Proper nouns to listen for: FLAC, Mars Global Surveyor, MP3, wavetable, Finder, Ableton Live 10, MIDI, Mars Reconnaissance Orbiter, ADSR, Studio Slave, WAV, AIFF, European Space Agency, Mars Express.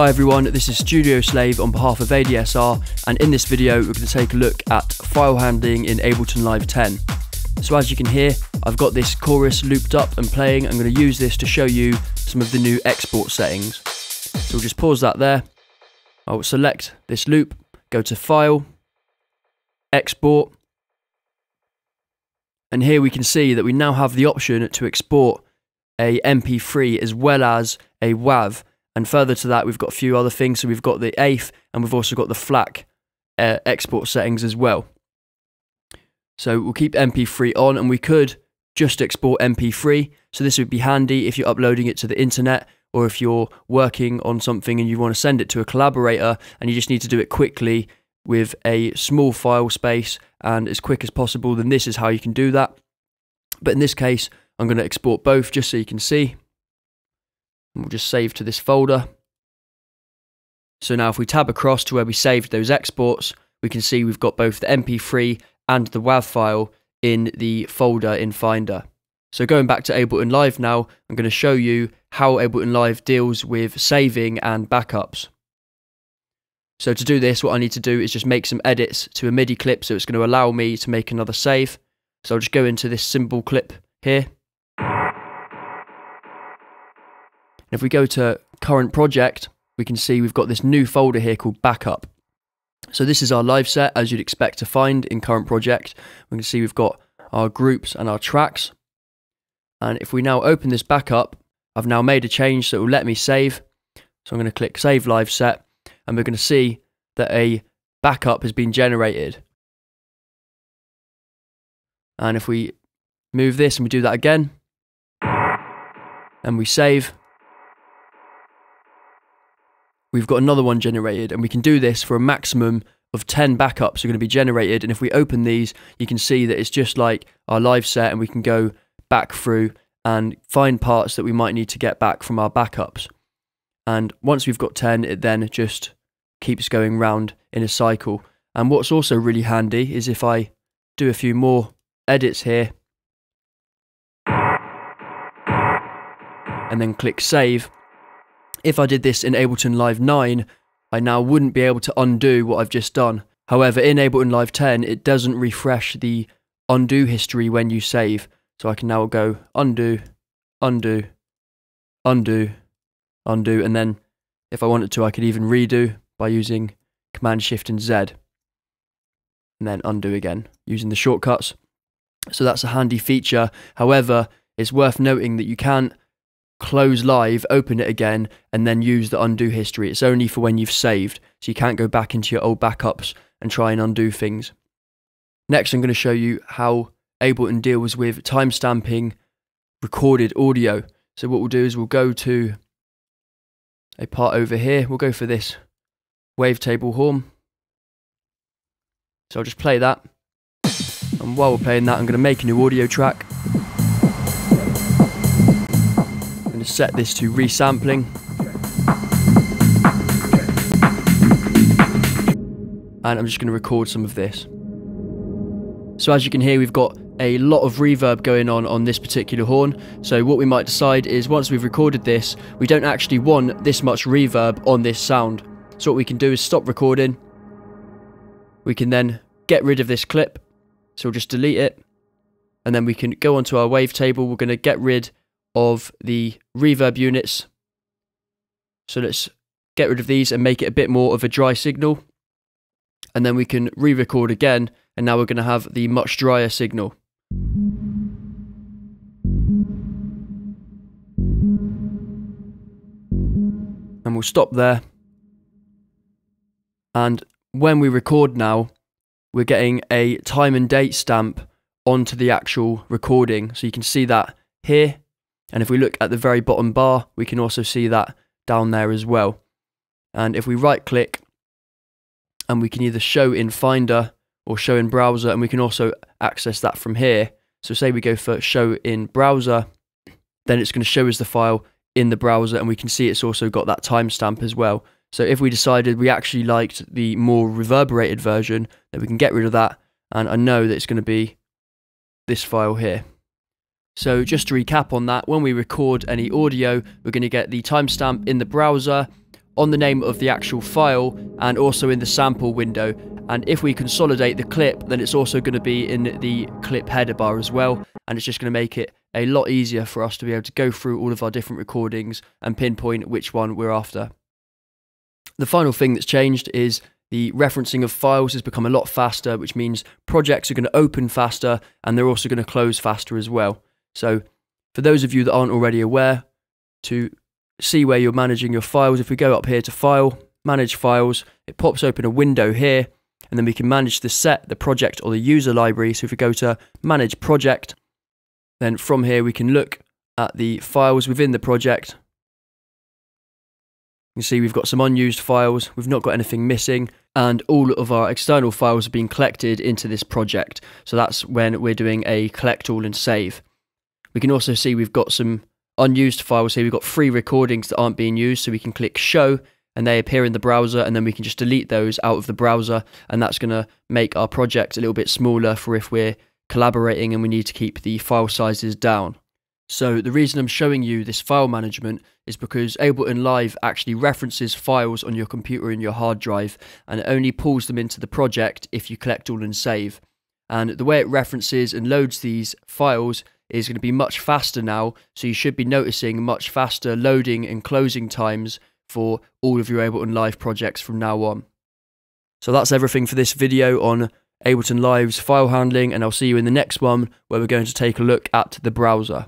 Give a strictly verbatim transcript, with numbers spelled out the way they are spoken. Hi everyone, this is Studio Slave on behalf of A D S R, and in this video we're going to take a look at file handling in Ableton Live ten. So as you can hear, I've got this chorus looped up and playing. I'm going to use this to show you some of the new export settings. So we'll just pause that there. I will select this loop, go to File, Export, and here we can see that we now have the option to export a M P three as well as a WAV. And further to that, we've got a few other things. So we've got the A I F and we've also got the FLAC uh, export settings as well. So we'll keep M P three on, and we could just export M P three. So this would be handy if you're uploading it to the internet, or if you're working on something and you want to send it to a collaborator and you just need to do it quickly with a small file space and as quick as possible, then this is how you can do that. But in this case, I'm going to export both just so you can see. And we'll just save to this folder. So now if we tab across to where we saved those exports, we can see we've got both the M P three and the WAV file in the folder in Finder. So going back to Ableton Live now, I'm going to show you how Ableton Live deals with saving and backups. So to do this, what I need to do is just make some edits to a MIDI clip, so it's going to allow me to make another save. So I'll just go into this cymbal clip here. If we go to current project, we can see we've got this new folder here called backup. So this is our live set, as you'd expect to find in current project. We can see we've got our groups and our tracks. And if we now open this backup, I've now made a change that will let me save. So I'm going to click save live set, and we're going to see that a backup has been generated. And if we move this and we do that again, and we save, we've got another one generated, and we can do this for a maximum of ten backups are going to be generated. And if we open these, you can see that it's just like our live set, and we can go back through and find parts that we might need to get back from our backups. And once we've got ten, it then just keeps going round in a cycle. And what's also really handy is if I do a few more edits here and then click save, if I did this in Ableton Live nine, I now wouldn't be able to undo what I've just done. However, in Ableton Live ten, it doesn't refresh the undo history when you save. So I can now go undo, undo, undo, undo, and then if I wanted to, I could even redo by using Command Shift and Z. And then undo again, using the shortcuts. So that's a handy feature. However, it's worth noting that you can't close live, open it again, and then use the undo history. It's only for when you've saved, so you can't go back into your old backups and try and undo things. Next, I'm going to show you how Ableton deals with timestamping recorded audio. So what we'll do is we'll go to a part over here. We'll go for this wavetable horn. So I'll just play that. And while we're playing that, I'm going to make a new audio track. To set this to resampling, and I'm just going to record some of this. So as you can hear, we've got a lot of reverb going on on this particular horn. So what we might decide is, once we've recorded this, we don't actually want this much reverb on this sound. So what we can do is stop recording. We can then get rid of this clip, so we'll just delete it, and then we can go onto our wavetable. We're going to get rid of the reverb units, so let's get rid of these and make it a bit more of a dry signal, and then we can re-record again, and now we're going to have the much drier signal. And we'll stop there, and when we record now, we're getting a time and date stamp onto the actual recording, so you can see that here. And if we look at the very bottom bar, we can also see that down there as well. And if we right click, and we can either show in Finder or show in browser, and we can also access that from here. So say we go for show in browser, then it's going to show us the file in the browser, and we can see it's also got that timestamp as well. So if we decided we actually liked the more reverberated version, then we can get rid of that, and I know that it's going to be this file here. So just to recap on that, when we record any audio, we're going to get the timestamp in the browser on the name of the actual file and also in the sample window. And if we consolidate the clip, then it's also going to be in the clip header bar as well. And it's just going to make it a lot easier for us to be able to go through all of our different recordings and pinpoint which one we're after. The final thing that's changed is the referencing of files has become a lot faster, which means projects are going to open faster and they're also going to close faster as well. So for those of you that aren't already aware, to see where you're managing your files, if we go up here to File, Manage Files, it pops open a window here, and then we can manage the set, the project, or the user library. So if we go to Manage Project, then from here we can look at the files within the project. You can see we've got some unused files, we've not got anything missing, and all of our external files have been collected into this project. So that's when we're doing a collect all and save. We can also see we've got some unused files here. We've got three recordings that aren't being used, so we can click show and they appear in the browser, and then we can just delete those out of the browser, and that's going to make our project a little bit smaller for if we're collaborating and we need to keep the file sizes down. So the reason I'm showing you this file management is because Ableton Live actually references files on your computer and your hard drive, and it only pulls them into the project if you collect all and save. And the way it references and loads these files is going to be much faster now, so you should be noticing much faster loading and closing times for all of your Ableton Live projects from now on. So that's everything for this video on Ableton Live's file handling, and I'll see you in the next one where we're going to take a look at the browser.